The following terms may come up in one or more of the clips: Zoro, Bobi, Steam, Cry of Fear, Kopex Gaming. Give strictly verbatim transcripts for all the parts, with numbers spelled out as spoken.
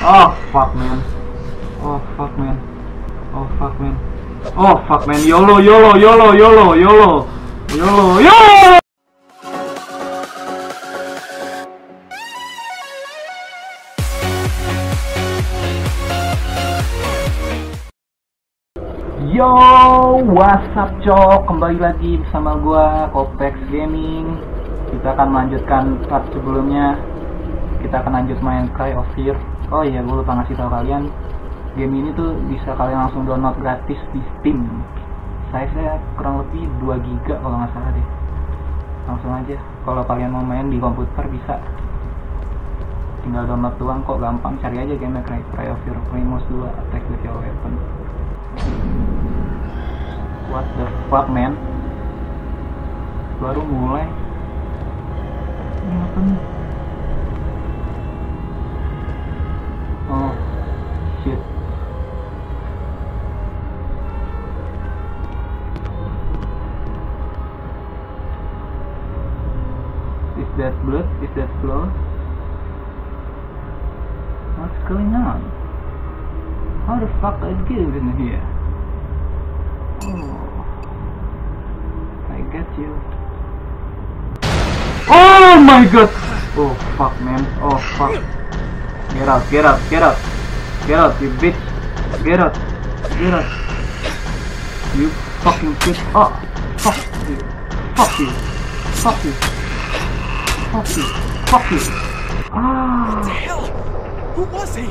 Oh fuck man. Oh fuck man. Oh fuck man. Oh fuck man. YOLO YOLO YOLO YOLO YOLO YOLO YOLO. Yo, what's up cok? Kembali lagi bersama gua Kopex Gaming. Kita akan melanjutkan part sebelumnya. Kita akan lanjut main Cry of Fear. Oh iya, gue lupa ngasih tau kalian, game ini tuh bisa kalian langsung download gratis di Steam. Size-nya kurang lebih dua giga kalau nggak salah deh. Langsung aja, kalau kalian mau main di komputer bisa. Tinggal download doang kok, gampang. Cari aja game-nya Cry of Fear, Primus dua, Attack with Your Weapon. What the fuck man? Baru mulai. Ini apa nih? Oh, shit. Is that blood? Is that blood? What's going on? How the fuck I get in here? Oh, I get you. Oh my god! Oh fuck man, oh fuck. Get out, get out, get out, get out, you bitch, get out, get out, you fucking bitch, oh, fuck you, fuck you, fuck you, fuck you, fuck you, ah. What the hell? Who was he?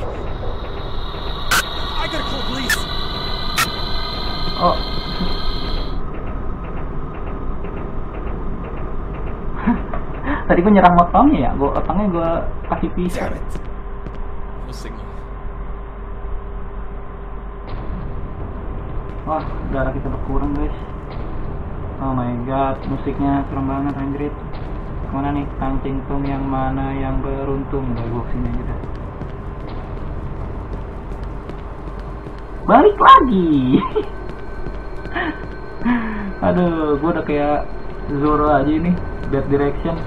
I gotta call police. Oh. Tadi gue nyerang motongnya ya, gue otangnya gue kasih pisau. Signal. Wah, darah kita berkurang guys. Oh my god, musiknya serem banget anjrit. Mana nih kancing tung yang mana yang beruntung? Dari box ini aja deh. Balik lagi. Aduh, gua udah kayak Zoro aja nih, Bad Direction.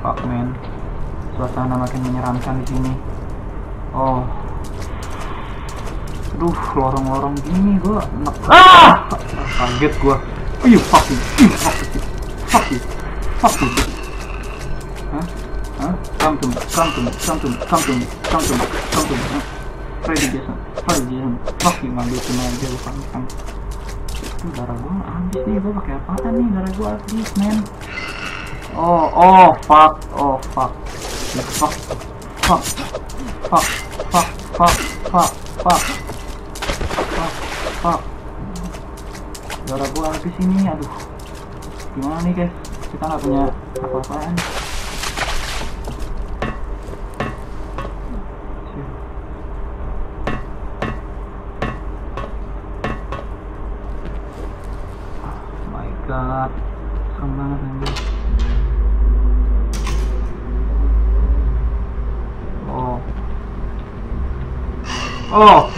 Fuck man, suasana makin menyeramkan di sini. Oh, aduh, lorong-lorong gini gue enak. Ah, kaget gue. You fucking, you fucking, fucking, fucking. Hah? Hah? Come to me, come to me, come to me, come to me, come to me, come to me. Freddy Jason, Freddy Jason, fucking ngambil semua aja lu kan kan. Itu darah gue habis nih, gue pakai apaan nih? Darah gue habis man. Oh, oh, fuck, oh, fuck, fuck, fuck, fuck, fuck, fuck, fuck, fuck, fuck, fuck. Darah gua habis ini, aduh. Gimana nih guys? Kita nggak punya apa-apaan. Oh my god, serem banget anjir. Oh,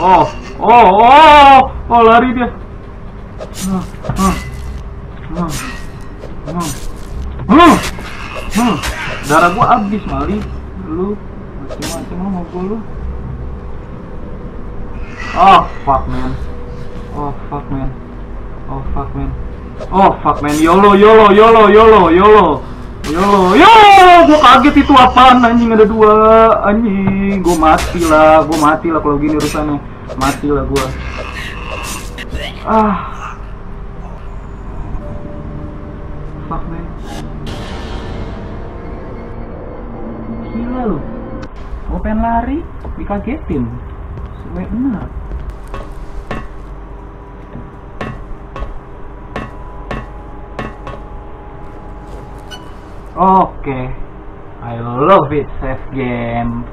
oh, oh, oh, oh, lari dia. Oh, oh, oh, oh, oh, oh. Darah gua habis mali. Lu macam-macam lu mau gua lu. Oh, fuck man. Oh, fuck man. Oh, fuck man. Oh, fuck man. YOLO, YOLO, YOLO, YOLO, YOLO. Yo, yo, gue kaget itu apaan anjing, ada dua anjing. Gue mati lah, gue mati lah kalau gini urusannya, mati lah gue. Ah, fuck man, gila lu. Gue pengen lari, dikagetin, sesuai benar. Oke, okay. I love it, save game.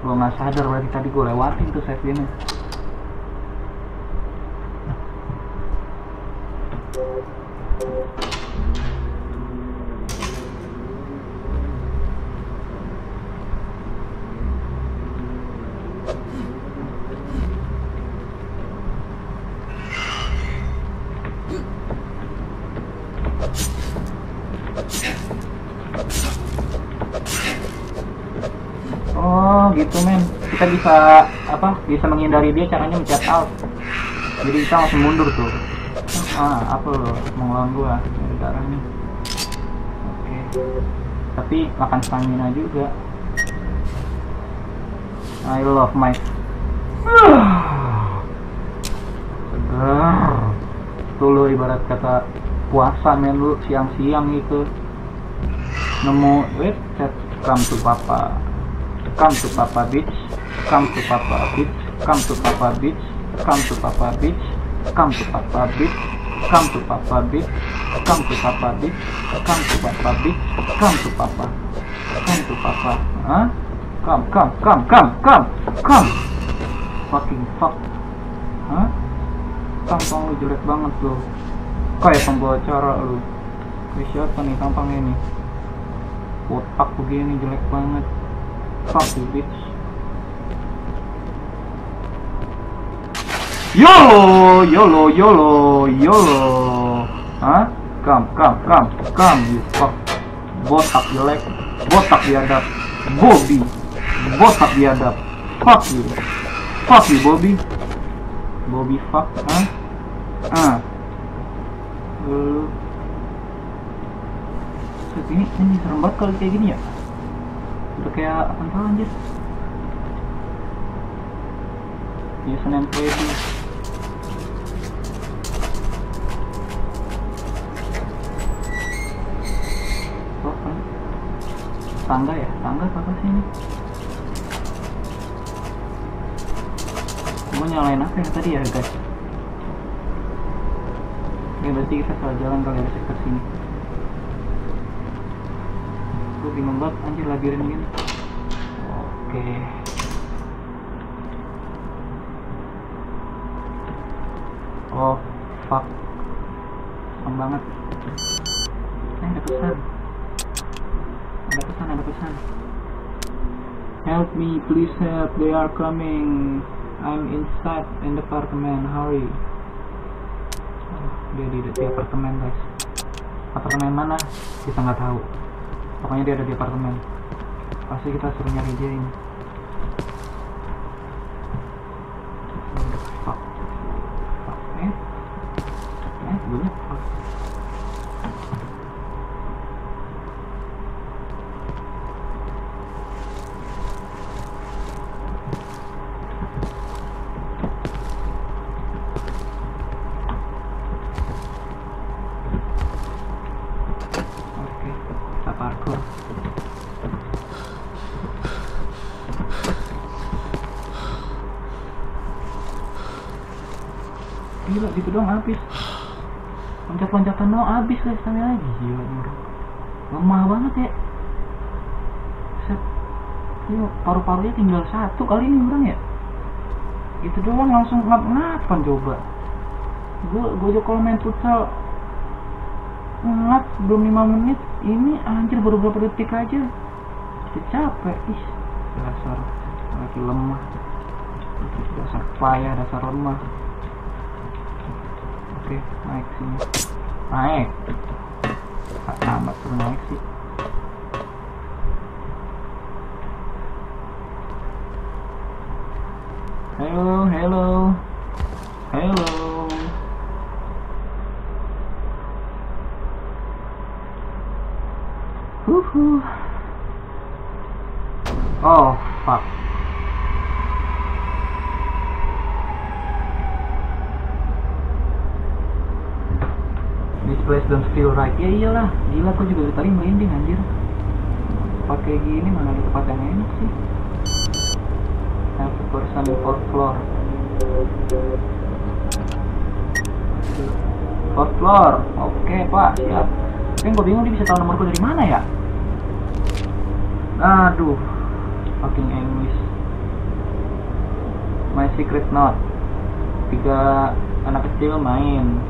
Gue gak sadar berarti tadi gue lewatin tuh save game-nya. minimal gitu men, kita bisa apa bisa menghindari dia caranya mencet alt, jadi kita langsung mundur tuh. Ah, apa lo mau lawan gua dari darah nih. Oke, tapi makan stamina juga. I love my segar tuh lo, ibarat kata puasa men, lu siang-siang gitu nemu wait set. Come to papa, come to papa bitch, come to papa bitch, come to papa bitch, come to papa bitch, come to papa bitch, come to papa bitch, come to papa bitch, come to papa bitch, come to papa, come to papa, huh? Come, come, come, come, come, come, fucking fuck, huh? Tampang lu jelek banget lu, kayak pembawa acara lu. Kayak siapa nih tampangnya nih? Otak begini jelek banget. Fuck you bitch. YOLO YOLO YOLO YOLO. Hah? Come come come come you fuck. Botak jelek, botak biadab, Bobby, botak biadab. Fuck you, fuck you Bobby, Bobby fuck. Hah? Ah. Uh. Ini, ini serem banget kalau kayak gini ya, udah kayak apa anjir ya, Senin P D. Oh, kan? Tangga ya, tangga apa sih ini? Mau nyalain apa yang tadi ya guys? Ini berarti kita salah jalan kalau kita ke sini. Bingung banget anjir labirin gini. Oke, oh fuck, serem banget. Eh, ada pesan, ada pesan, ada pesan. Help me please, help, they are coming, I'm inside in the apartment, hurry. Oh, dia di, di apartemen guys. Apartemen mana kita nggak tahu, pokoknya dia ada di apartemen. Pasti kita suruh nyari dia ini. Fuck, fuck, eh eh banyak fuck. Gila, gitu doang habis. Loncat-loncatan doang habis guys, kami lagi. Gila, lemah banget ya. Set. Yuk, paru-parunya tinggal satu kali ini orang ya. Gitu doang langsung ngap-ngapan coba. Gue gue juga kalau main futsal ngap belum lima menit, ini anjir baru beberapa detik aja. Udah capek. Ih, dasar lagi lemah. Dasar payah, dasar lemah. Oke, naik sini, naik tak amat tuh naik sih. Hello, hello, hello. Huhu. Oh fuck. This place don't feel right. Ya iyalah, gila aku juga tadi merinding anjir. Pakai gini mana ada tempat yang enak sih. Aku persen fourth floor. Fourth floor. Oke, Pak, siap. Tapi gue bingung dia bisa tahu nomorku dari mana ya? Aduh, fucking English. My secret note. Tiga anak kecil main.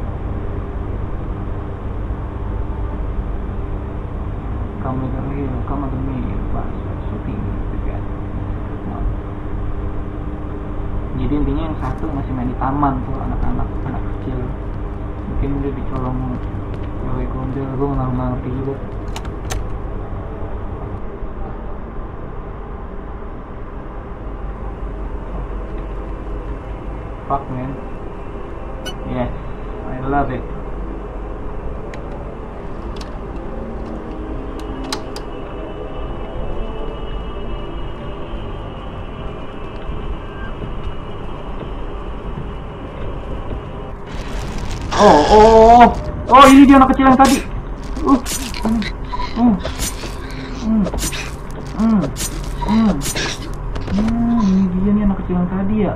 Come with me, come with me, pas shooting juga. Jadi intinya yang satu masih main di taman tuh, anak-anak, anak kecil. Mungkin udah dicolong cewek gondel, gue nggak ngerti juga. fuck, man. Yes, I love it. Oh, oh, oh, oh, ini dia anak kecil yang tadi. Uh, uh, uh, uh, uh, uh, ini dia nih anak kecil yang tadi ya.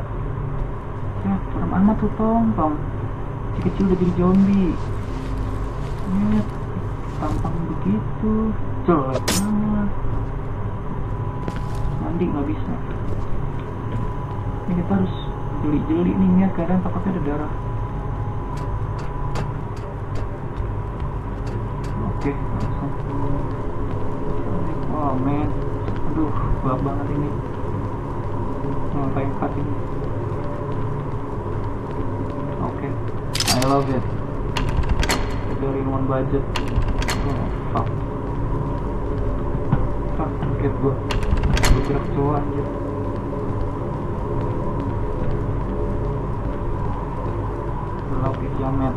Ya, serem amat tuh, tong, tong. Si kecil udah jadi zombie. Lihat, tampang begitu, jelek banget. Mandi nggak bisa. Ini kita harus jeli-jeli nih, lihat kadang takutnya ada darah. Oke, langsung. Oh man, aduh, gelap banget ini. Sampai empat ini. Oke, I love it. three in one budget. Oh, fuck. Fuck, kaget gue. Gue kira kecoa aja. Gelap di jamet.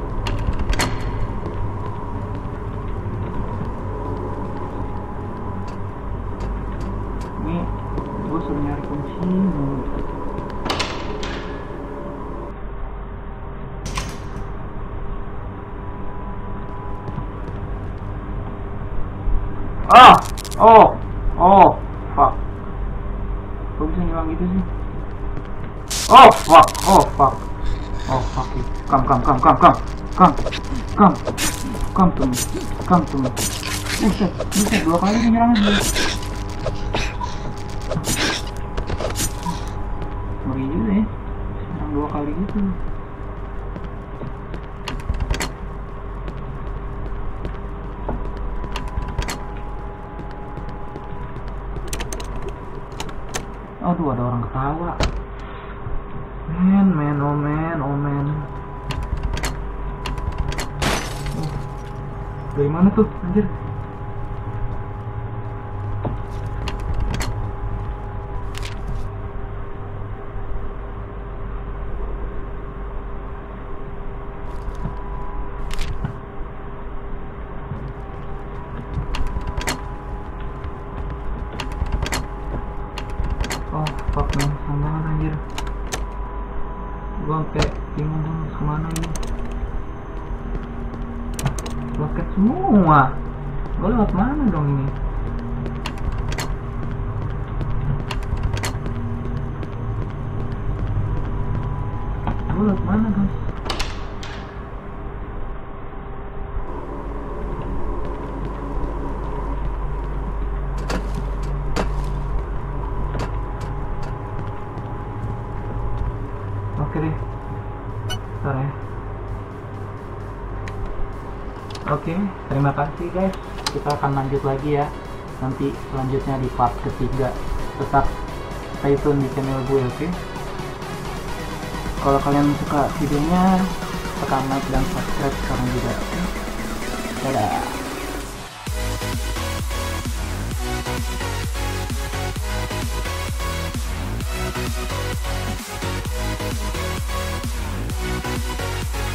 Ah, oh, oh, fuck. Kok bisa ngilang gitu sih? Oh, fuck, oh, fuck, oh, fuck it. Come, come, come, come, come, come, come, come to me, come to me. Buset, buset, dua kali dia nyerangin gue. Ngeri juga ya, serang dua kali gitu. Aduh, ada orang ketawa. Man, man, oh man, oh man. Oh. Dari mana tuh, anjir? Gua sampai bingung harus kemana ini. Loket semua. Gua lewat mana dong ini? Gua lewat mana guys? Oke, okay, terima kasih guys. Kita akan lanjut lagi ya. Nanti selanjutnya di part ketiga. Tetap stay tune di channel gue, oke? Okay? Kalau kalian suka videonya, tekan like dan subscribe sekarang juga, oke? Okay? Dadah! We'll be right back.